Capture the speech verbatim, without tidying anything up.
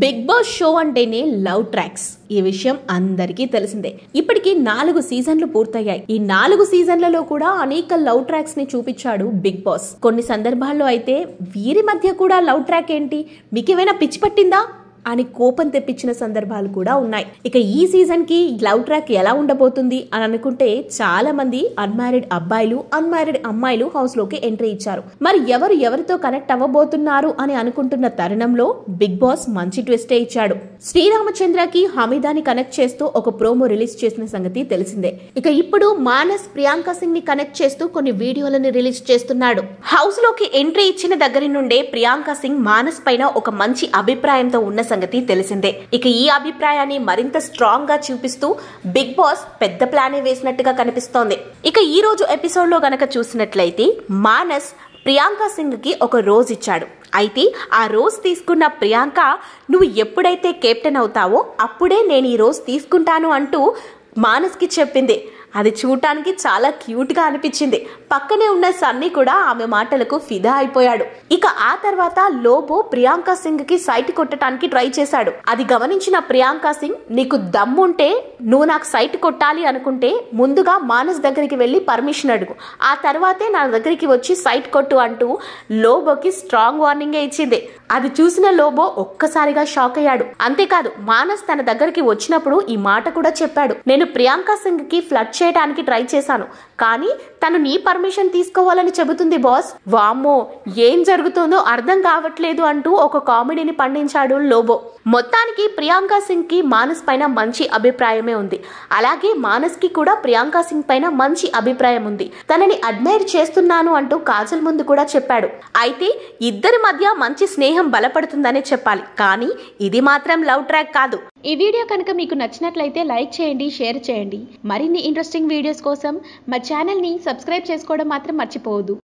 Big boss show అంటేనే love tracks ఈ విషయం అందరికీ తెలిసిందే। ఇప్పటికి నాలుగు సీజన్లు పూర్తయ్యాయి। ఈ నాలుగు సీజన్లలో కూడా అనేక లవ్ ట్రాక్స్ ని చూపించాడు బిగ్ బాస్। కొన్ని సందర్భాల్లో అయితే వీరి మధ్య కూడా లవ్ ట్రాక్ ఏంటి, మీకేమైనా పిచ్చి పట్టిందా అని కోపం తెప్పించిన సందర్భాలు కూడా ఉన్నాయి। ఇక ఈ సీజన్ కి లవ్ ట్రాక్ ఎలా ఉండబోతుంది అని అనుకుంటే చాలా మంది అన్మ్యారీడ్ అబ్బాయిలు అన్మ్యారీడ్ అమ్మాయిలు హౌస్ లోకి ఎంట్రీ ఇచ్చారు। మరి ఎవరు ఎవరితో కనెక్ట్ అవ్వబోతున్నారు అని అనుకుంటున్న తరుణంలో బిగ్ బాస్ మంచి ట్విస్టే ఇచ్చాడు। శ్రీరామచంద్రకి హమీదాని కనెక్ట్ చేస్తూ ఒక ప్రోమో రిలీజ్ చేసిన సంగతి తెలిసిందే। ఇక ఇప్పుడు మానస్ ప్రియాంక సింగ్ ని కనెక్ట్ చేస్తూ కొన్ని వీడియోలను రిలీజ్ చేస్తున్నాడు। హౌస్ లోకి ఎంట్రీ ఇచ్చిన దగ్గర నుండే ప్రియాంక సింగ్ మానస్ పైన ఒక మంచి అభిప్రాయంతో ఉన్న సంగతి తెలిసిందే। ఇక ఈ అభిప్రాయాన్ని మరింత స్ట్రాంగ్ గా చూపిస్తూ బిగ్ బాస్ పెద్ద ప్లానే వేసినట్టుగా కనిపిస్తోంది। ఇక ఈ రోజు ఎపిసోడ్ లో గనక చూసినట్లయితే మానస్ ప్రియాంక సింగ్ కి ఒక రోజ్ ఇచ్చాడు। అయితే ఆ రోజ్ తీసుకున్న ప్రియాంక, నువ్వు ఎప్పుడైతే కెప్టెన్ అవుతావో అప్పుడే నేను ఈ రోజ్ తీసుకుంటాను అంటూ మానస్ కి చెప్పింది। అది చూడటానికి చాలా క్యూట్ గా అనిపించింది। పక్కనే ఉన్న సన్నీ కూడా ఆమె మాటలకు ఫిదా అయిపోయాడు। ఇక ఆ తర్వాత లోబో ప్రియాంక సింగ్ కి సైట్ కొట్టడానికి ట్రై చేశాడు। అది గమనించిన ప్రియాంక సింగ్, నీకు దమ్ముంటే నువ్వు నాకు సైట్ కొట్టాలి అనుకుంటే ముందుగా మానస్ దగ్గరికి వెళ్లి పర్మిషన్ అడుగు, ఆ తర్వాతే నా దగ్గరికి వచ్చి సైట్ కొట్టు అంటూ లోబోకి స్ట్రాంగ్ వార్నింగ్ ఇచ్చింది। అది చూసిన లోబో ఒక్కసారిగా షాక్ అయ్యాడు। అంతేకాదు మానస్ తన దగ్గరికి వచ్చినప్పుడు ఈ మాట కూడా చెప్పాడు, నేను ప్రియాంక సింగ్ కి ఫ్లడ్ చేయడానికి ట్రై చేశాను కానీ తను నీ పర్మిషన్ తీసుకోవాలని చెబుతుంది బాస్, వామ్మో ఏం జరుగుతుందో అర్థం కావట్లేదు అంటూ ఒక కామెడీని పండించాడు లోబో। మొత్తానికి ప్రియాంక సింగ్ కి మానస్ పైన మంచి అభిప్రాయమే ఉంది, అలాగే మానస్ కి కూడా ప్రియాంక సింగ్ పైన మంచి అభిప్రాయం ఉంది, తనని అడ్మైర్ చేస్తున్నాను అంటూ కాజల్ ముందు కూడా చెప్పాడు। అయితే ఇద్దరి మధ్య మంచి స్నేహం బలపడుతుందనే చెప్పాలి, కానీ ఇది మాత్రం లవ్ ట్రాక్ కాదు। ఈ వీడియో కనుక మీకు నచ్చినట్లయితే లైక్ చేయండి, షేర్ చేయండి। మరిన్ని ఇంట్రెస్టింగ్ వీడియోస్ కోసం మా ఛానల్ని సబ్స్క్రైబ్ చేసుకోవడం మాత్రం మర్చిపోవద్దు।